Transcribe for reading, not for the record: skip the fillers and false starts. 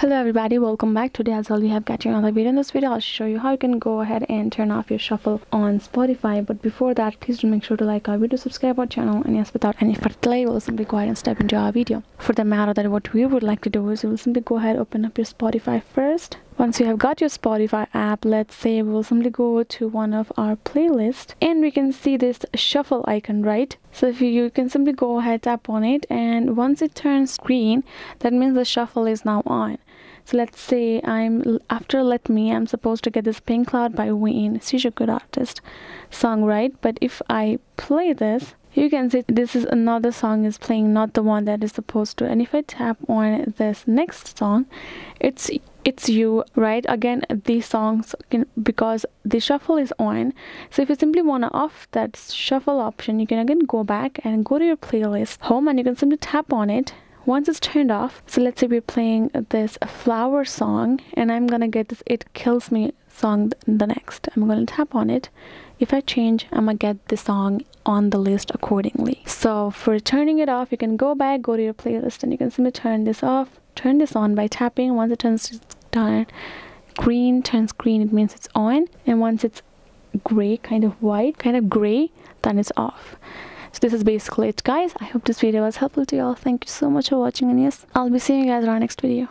Hello everybody, welcome back. Today as well we have got you another video. In this video I'll show you how you can go ahead and turn off your shuffle on Spotify. But before that, please do make sure to like our video, subscribe our channel, and yes, without any further delay we'll simply go ahead and step into our video. For the matter that what we would like to do is we'll simply go ahead and open up your Spotify first. Once you have got your Spotify app, let's say we'll simply go to one of our playlists and we can see this shuffle icon, right? So if you can simply go ahead, tap on it, and once it turns green, that means the shuffle is now on. So let's say I'm supposed to get this Pink Cloud by Wayne. Such a good artist song, right? But if I play this, you can see this is another song is playing, not the one that is supposed to. And if I tap on this next song, it's You, right? Again, these songs because the shuffle is on. So if you simply want to off that shuffle option, you can again go back and go to your playlist home, and you can simply tap on it. Once it's turned off, so let's say we're playing this flower song, and I'm gonna get this It Kills Me song the next. I'm gonna tap on it. If I change, I'm gonna get the song on the list accordingly. So for turning it off, you can go back, go to your playlist, and you can simply turn this off, turn this on by tapping. Once it turns green, it means it's on, and once it's gray, kind of gray, then it's off. So this is basically it, guys. I hope this video was helpful to you all. Thank you so much for watching, and yes, I'll be seeing you guys in our next video.